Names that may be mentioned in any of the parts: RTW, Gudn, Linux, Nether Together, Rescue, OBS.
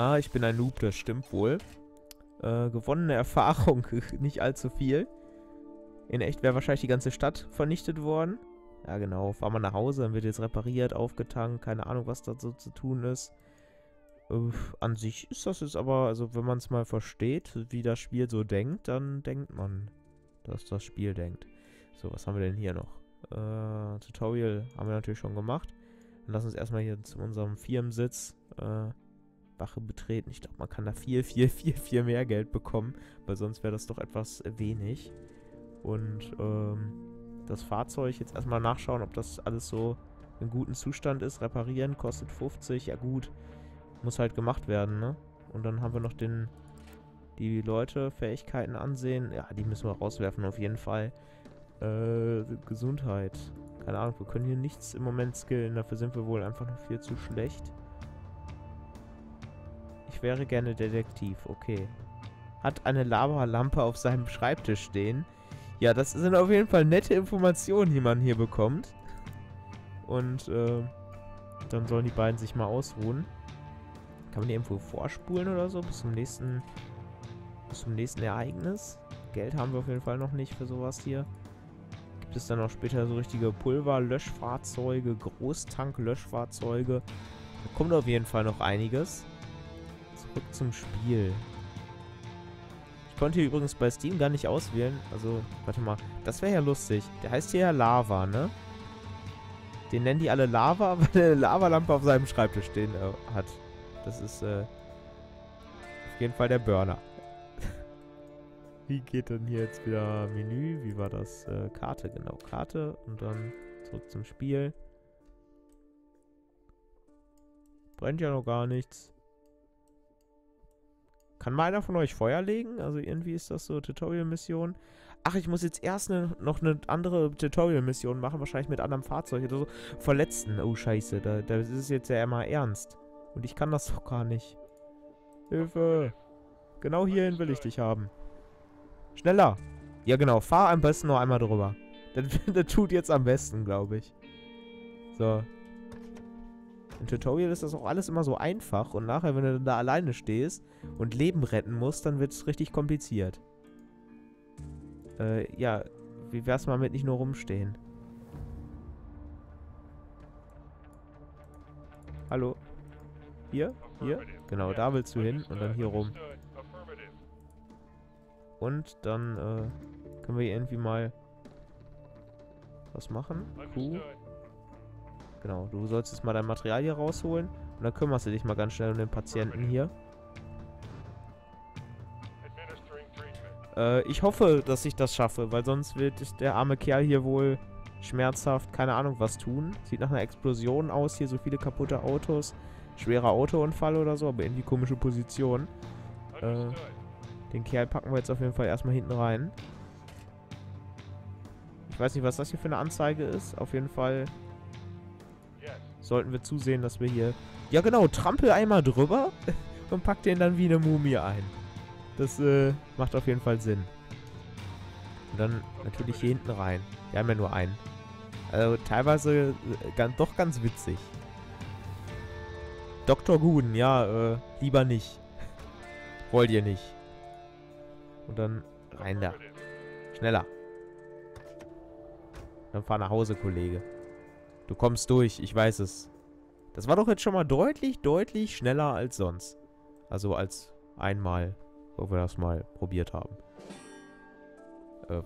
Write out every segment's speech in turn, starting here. Ah, ich bin ein Noob, das stimmt wohl. Gewonnene Erfahrung, nicht allzu viel. In echt wäre wahrscheinlich die ganze Stadt vernichtet worden. Ja genau, fahren wir nach Hause, dann wird jetzt repariert, aufgetankt, keine Ahnung, was da so zu tun ist. An sich ist das jetzt aber, also wenn man es mal versteht, wie das Spiel so denkt, dann denkt man, dass das Spiel denkt. So, was haben wir denn hier noch? Tutorial haben wir natürlich schon gemacht. Dann lass uns erstmal hier zu unserem Firmensitz Wache betreten. Ich glaube, man kann da viel mehr Geld bekommen, weil sonst wäre das doch etwas wenig. Und das Fahrzeug jetzt erstmal nachschauen, ob das alles so in gutem Zustand ist. Reparieren kostet 50, ja gut. Muss halt gemacht werden, ne? Und dann haben wir noch die Leute, Fähigkeiten ansehen. Ja, die müssen wir rauswerfen auf jeden Fall. Gesundheit. Keine Ahnung, wir können hier nichts im Moment skillen. Dafür sind wir wohl einfach noch viel zu schlecht. Ich wäre gerne Detektiv, okay. Hat eine Lavalampe auf seinem Schreibtisch stehen. Ja, das sind auf jeden Fall nette Informationen, die man hier bekommt. Und dann sollen die beiden sich mal ausruhen. Kann man die irgendwo vorspulen oder so bis zum nächsten Ereignis? Geld haben wir auf jeden Fall noch nicht für sowas hier. Gibt es dann auch später so richtige Pulverlöschfahrzeuge, Großtanklöschfahrzeuge? Da kommt auf jeden Fall noch einiges. Zurück zum Spiel. Ich konnte hier übrigens bei Steam gar nicht auswählen. Also, warte mal. Das wäre ja lustig. Der heißt hier ja Lava, ne? Den nennen die alle Lava, weil eine Lavalampe auf seinem Schreibtisch stehen hat. Das ist auf jeden Fall der Burner. Wie geht denn hier jetzt wieder Menü? Wie war das? Karte, genau, Karte. Und dann zurück zum Spiel. Brennt ja noch gar nichts. Kann mal einer von euch Feuer legen? Also irgendwie ist das so Tutorial-Mission. Ach, ich muss jetzt erst noch eine andere Tutorial-Mission machen. Wahrscheinlich mit anderem Fahrzeug oder so. Verletzten. Oh, scheiße. Das ist jetzt ja immer ernst. Und ich kann das doch gar nicht. Hilfe! Genau hierhin will ich dich haben. Schneller! Ja genau, fahr am besten noch einmal drüber. Das tut jetzt am besten, glaube ich. So. Im Tutorial ist das auch alles immer so einfach. Und nachher, wenn du dann da alleine stehst und Leben retten musst, dann wird es richtig kompliziert. Ja, wie wär's mal mit nicht nur rumstehen? Hallo? Hier? Hier? Genau, da willst du hin und dann hier rum. Und dann können wir hier irgendwie mal was machen. Cool. Genau, du sollst jetzt mal dein Material hier rausholen und dann kümmerst du dich mal ganz schnell um den Patienten hier. Ich hoffe, dass ich das schaffe, weil sonst wird der arme Kerl hier wohl schmerzhaft, keine Ahnung, was tun. Sieht nach einer Explosion aus, hier so viele kaputte Autos. Schwerer Autounfall oder so, aber in die komische Position. Den Kerl packen wir jetzt auf jeden Fall erstmal hinten rein. Ich weiß nicht, was das hier für eine Anzeige ist. Auf jeden Fall sollten wir zusehen, dass wir hier... Ja genau, trampel einmal drüber und pack den dann wie eine Mumie ein. Das macht auf jeden Fall Sinn. Und dann natürlich hier hinten rein. Wir haben ja nur einen. Also teilweise doch ganz witzig. Dr. Gudn, ja, lieber nicht. Wollt ihr nicht. Und dann rein da. Schneller. Dann fahr nach Hause, Kollege. Du kommst durch, ich weiß es. Das war doch jetzt schon mal deutlich schneller als sonst. Also als einmal, wo wir das mal probiert haben.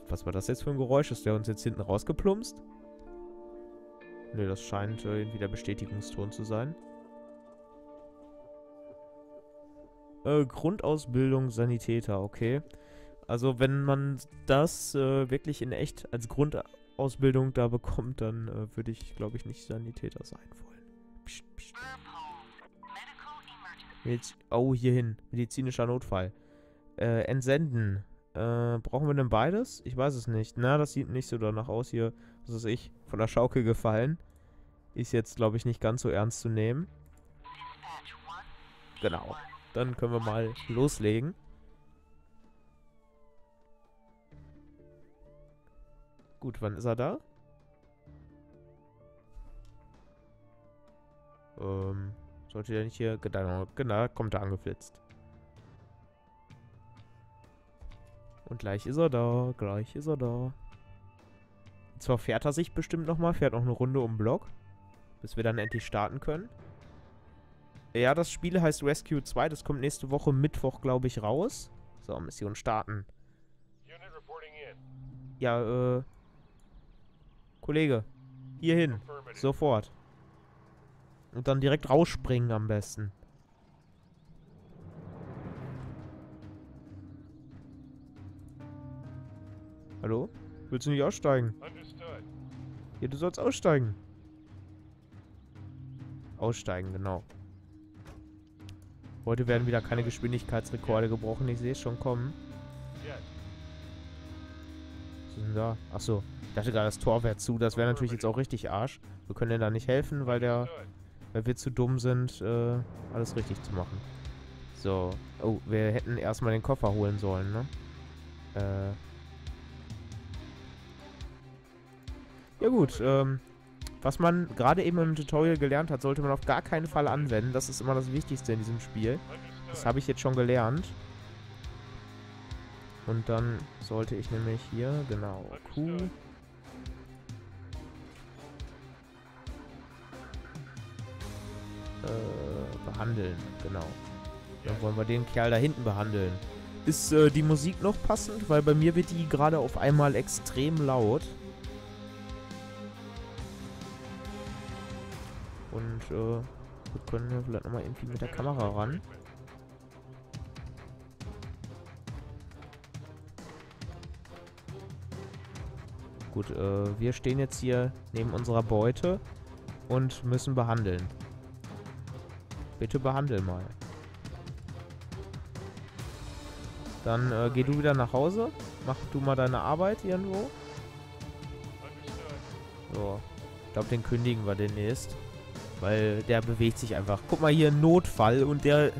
Was war das jetzt für ein Geräusch? Ist der uns jetzt hinten rausgeplumpst? Nö, das scheint irgendwie der Bestätigungston zu sein. Grundausbildung Sanitäter, okay. Also wenn man das wirklich in echt als Grundausbildung da bekommt, dann würde ich, glaube ich, nicht Sanitäter sein wollen. Psst, psst. Oh, hier hin. Medizinischer Notfall. Entsenden. Brauchen wir denn beides? Ich weiß es nicht. Na, das sieht nicht so danach aus hier. Das ist ich von der Schaukel gefallen. Ist jetzt, glaube ich, nicht ganz so ernst zu nehmen. Genau. Dann können wir mal loslegen. Gut, wann ist er da? Sollte der nicht hier... Genau, kommt er angeflitzt. Und gleich ist er da. Gleich ist er da. Jetzt verfährt er sich bestimmt nochmal. Fährt noch eine Runde um den Block. Bis wir dann endlich starten können. Ja, das Spiel heißt Rescue 2. Das kommt nächste Woche Mittwoch, glaube ich, raus. So, Mission starten. Ja, Kollege. Hier hin. Sofort. Und dann direkt rausspringen am besten. Hallo? Willst du nicht aussteigen? Ja, du sollst aussteigen. Aussteigen, genau. Heute werden wieder keine Geschwindigkeitsrekorde gebrochen. Ich sehe es schon kommen. Was ist denn da? Achso. Ich dachte gerade, das Tor wäre zu. Das wäre natürlich jetzt auch richtig Arsch. Wir können denen da nicht helfen, weil wir zu dumm sind, alles richtig zu machen. So. Oh, wir hätten erstmal den Koffer holen sollen, ne? Ja gut, was man gerade eben im Tutorial gelernt hat, sollte man auf gar keinen Fall anwenden. Das ist immer das Wichtigste in diesem Spiel. Das habe ich jetzt schon gelernt. Und dann sollte ich nämlich hier, genau, Q. Behandeln, genau. Dann wollen wir den Kerl da hinten behandeln. Ist die Musik noch passend? Weil bei mir wird die gerade auf einmal extrem laut. Und wir können ja vielleicht nochmal irgendwie mit der Kamera ran. Gut, wir stehen jetzt hier neben unserer Beute und müssen behandeln. Bitte behandel mal. Dann geh du wieder nach Hause. Mach du mal deine Arbeit irgendwo. So. Ich glaube, den kündigen wir demnächst. Weil der bewegt sich einfach. Guck mal hier, Notfall und der...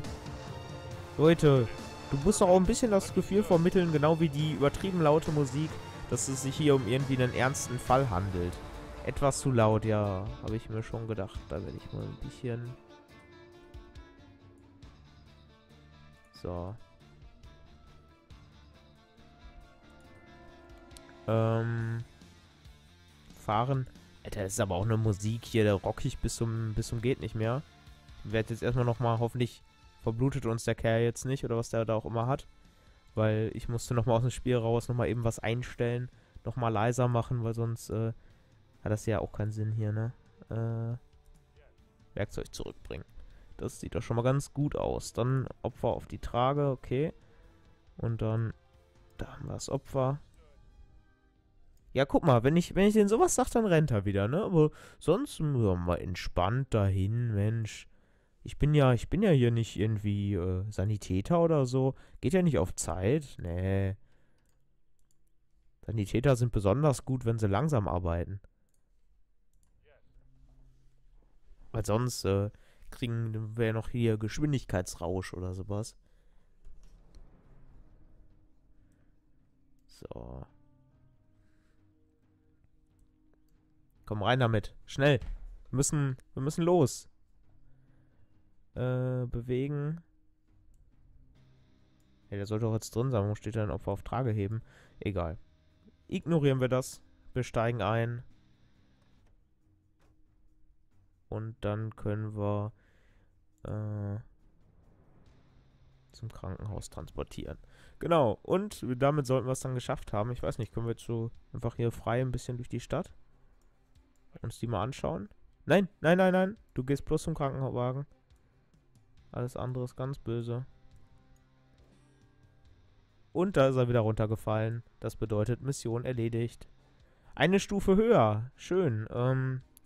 Leute, du musst doch auch ein bisschen das Gefühl vermitteln, genau wie die übertrieben laute Musik, dass es sich hier um irgendwie einen ernsten Fall handelt. Etwas zu laut, ja, habe ich mir schon gedacht. Da werde ich mal ein bisschen... So. Fahren... Alter, das ist aber auch eine Musik hier, der rockig bis zum geht nicht mehr. Ich werde jetzt erstmal nochmal, hoffentlich verblutet uns der Kerl jetzt nicht oder was der da auch immer hat. Weil ich musste nochmal aus dem Spiel raus, nochmal eben was einstellen, nochmal leiser machen, weil sonst hat das ja auch keinen Sinn hier, ne? Werkzeug zurückbringen. Das sieht doch schon mal ganz gut aus. Dann Opfer auf die Trage, okay. Und dann, da haben wir das Opfer. Ja, guck mal, wenn ich denen sowas sage, dann rennt er wieder, ne? Aber sonst mal entspannt dahin, Mensch. Ich bin ja hier nicht irgendwie Sanitäter oder so. Geht ja nicht auf Zeit, nee. Sanitäter sind besonders gut, wenn sie langsam arbeiten. Weil sonst kriegen wir noch hier Geschwindigkeitsrausch oder sowas. So. Komm rein damit. Schnell. Wir müssen los. Bewegen. Hey, der sollte doch jetzt drin sein. Wo steht denn Opfer auf Trage heben? Egal. Ignorieren wir das. Wir steigen ein. Und dann können wir zum Krankenhaus transportieren. Genau. Und damit sollten wir es dann geschafft haben. Ich weiß nicht, können wir jetzt so einfach hier frei ein bisschen durch die Stadt? Uns die mal anschauen. Nein, nein, nein, nein. Du gehst bloß zum Krankenwagen. Alles andere ist ganz böse. Und da ist er wieder runtergefallen. Das bedeutet Mission erledigt. Eine Stufe höher. Schön.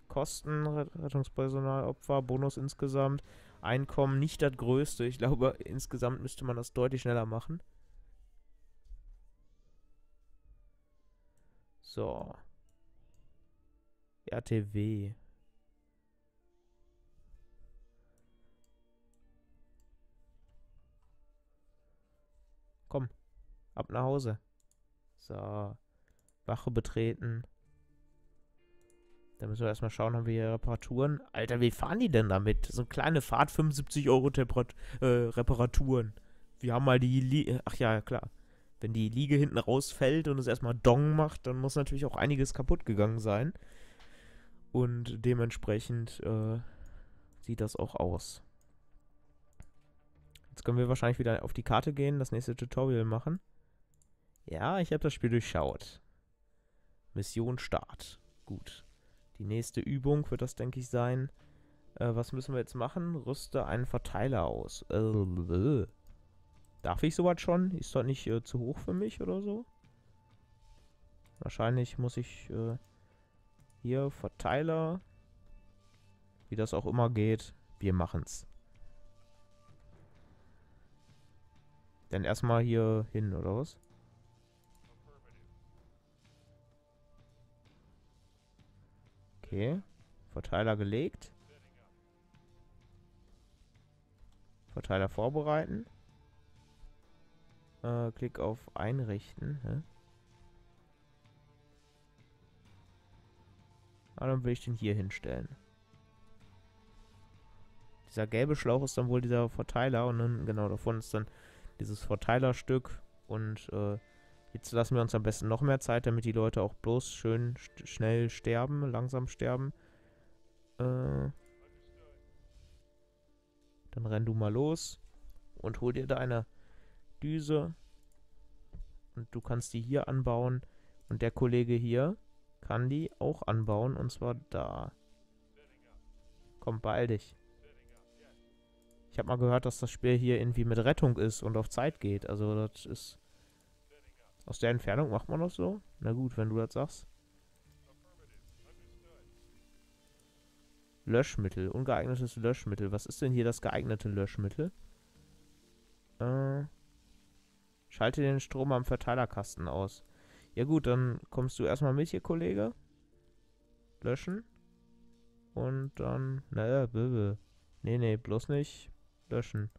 Kosten, Rettungspersonal, Opfer, Bonus insgesamt. Einkommen nicht das größte. Ich glaube, insgesamt müsste man das deutlich schneller machen. So. RTW. Komm, ab nach Hause. So, Wache betreten. Da müssen wir erstmal schauen, haben wir hier Reparaturen. Alter, wie fahren die denn damit? So eine kleine Fahrt, 75 € Reparaturen. Wir haben mal die Liege. Ach ja, klar. Wenn die Liege hinten rausfällt und es erstmal Dong macht, dann muss natürlich auch einiges kaputt gegangen sein. Und dementsprechend sieht das auch aus. Jetzt können wir wahrscheinlich wieder auf die Karte gehen, das nächste Tutorial machen. Ja, ich habe das Spiel durchschaut. Mission Start. Gut. Die nächste Übung wird das, denke ich, sein. Was müssen wir jetzt machen? Rüste einen Verteiler aus. Darf ich sowas schon? Ist das nicht zu hoch für mich oder so? Wahrscheinlich muss ich hier Verteiler, wie das auch immer geht, wir machen's. Dann erstmal hier hin, oder was? Okay, Verteiler gelegt. Verteiler vorbereiten. Klick auf Einrichten. Hä? Ah, dann will ich den hier hinstellen. Dieser gelbe Schlauch ist dann wohl dieser Verteiler und dann genau davon ist dann dieses Verteilerstück. Und jetzt lassen wir uns am besten noch mehr Zeit, damit die Leute auch bloß schön schnell sterben, langsam sterben. Dann renn du mal los und hol dir deine Düse. Und du kannst die hier anbauen. Und der Kollege hier kann die auch anbauen. Und zwar da. Komm, beeil dich. Ich habe mal gehört, dass das Spiel hier irgendwie mit Rettung ist und auf Zeit geht. Also das ist... Aus der Entfernung macht man das so? Na gut, wenn du das sagst. Löschmittel. Ungeeignetes Löschmittel. Was ist denn hier das geeignete Löschmittel? Schalte den Strom am Verteilerkasten aus. Ja gut, dann kommst du erstmal mit hier, Kollege. Löschen. Und dann... Naja, böse. Nee, nee, bloß nicht. Löschen.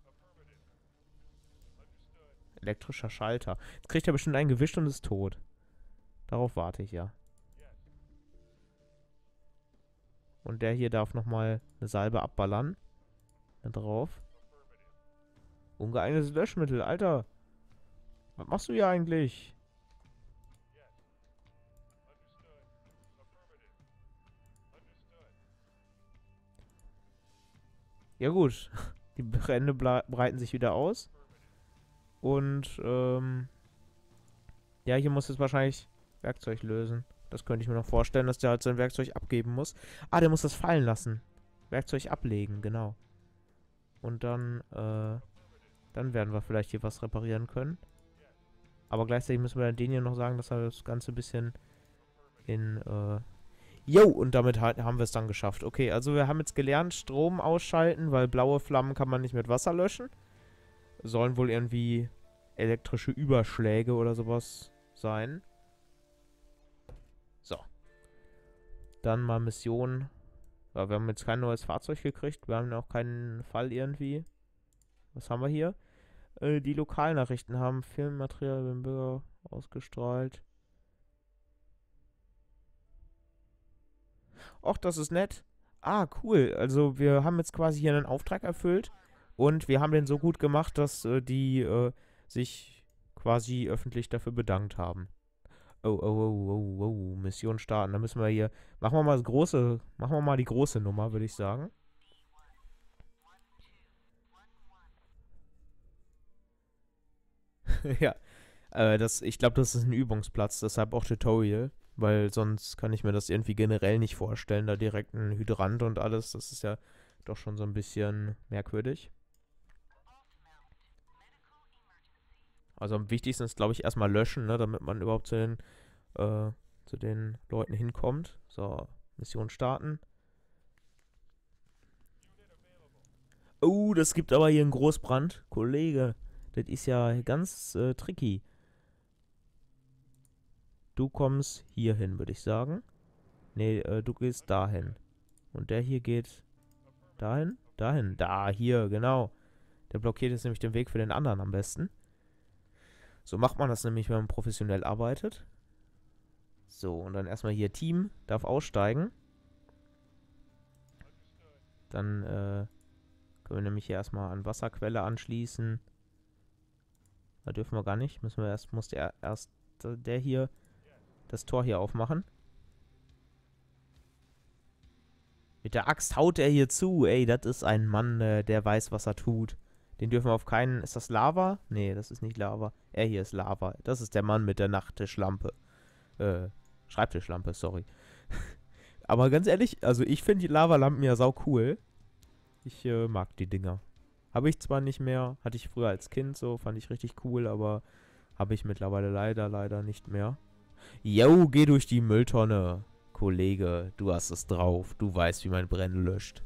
Elektrischer Schalter. Jetzt kriegt er bestimmt einen gewischt und ist tot. Darauf warte ich ja. Und der hier darf nochmal eine Salbe abballern. Da drauf. Ungeeignetes Löschmittel, Alter. Was machst du hier eigentlich? Ja gut, die Brände breiten sich wieder aus. Und, ja, hier muss jetzt wahrscheinlich Werkzeug lösen. Das könnte ich mir noch vorstellen, dass der halt sein Werkzeug abgeben muss. Ah, der muss das fallen lassen. Werkzeug ablegen, genau. Und dann, dann werden wir vielleicht hier was reparieren können. Aber gleichzeitig müssen wir dann denen hier noch sagen, dass er das Ganze ein bisschen in, Jo, und damit haben wir es dann geschafft. Okay, also wir haben jetzt gelernt, Strom ausschalten, weil blaue Flammen kann man nicht mit Wasser löschen. Sollen wohl irgendwie elektrische Überschläge oder sowas sein. So. Dann mal Mission. Ja, wir haben jetzt kein neues Fahrzeug gekriegt. Wir haben auch keinen Fall irgendwie. Was haben wir hier? Die Lokalnachrichten haben Filmmaterial beim Bürger ausgestrahlt. Och, das ist nett. Ah, cool. Also wir haben jetzt quasi hier einen Auftrag erfüllt. Und wir haben den so gut gemacht, dass die sich quasi öffentlich dafür bedankt haben. Oh, oh, oh, oh, oh, Mission starten. Da müssen wir hier... Machen wir mal das große... Machen wir mal die große Nummer, würde ich sagen. Ja, das, ich glaube, das ist ein Übungsplatz, deshalb auch Tutorial. Weil sonst kann ich mir das irgendwie generell nicht vorstellen, da direkt ein Hydrant und alles. Das ist ja doch schon so ein bisschen merkwürdig. Also am wichtigsten ist, glaube ich, erstmal löschen, ne, damit man überhaupt zu den Leuten hinkommt. So, Mission starten. Oh, das gibt aber hier einen Großbrand. Kollege, das ist ja ganz tricky. Du kommst hier hin, würde ich sagen. Nee, du gehst dahin. Und der hier geht dahin, dahin, da, hier, genau. Der blockiert jetzt nämlich den Weg für den anderen am besten. So macht man das nämlich, wenn man professionell arbeitet. So, und dann erstmal hier Team, darf aussteigen. Dann können wir nämlich hier erstmal an Wasserquelle anschließen. Da dürfen wir gar nicht. Müssen wir erst, muss erst der hier das Tor hier aufmachen. Mit der Axt haut er hier zu. Ey, das ist ein Mann, der weiß, was er tut. Den dürfen wir auf keinen... Ist das Lava? Nee, das ist nicht Lava. Er hier ist Lava. Das ist der Mann mit der Nachttischlampe. Schreibtischlampe, sorry. Aber ganz ehrlich, also ich finde die Lavalampen ja sau cool. Ich mag die Dinger. Habe ich zwar nicht mehr, hatte ich früher als Kind so, fand ich richtig cool, aber habe ich mittlerweile leider nicht mehr. Yo, geh durch die Mülltonne. Kollege, du hast es drauf. Du weißt, wie man Brennen löscht.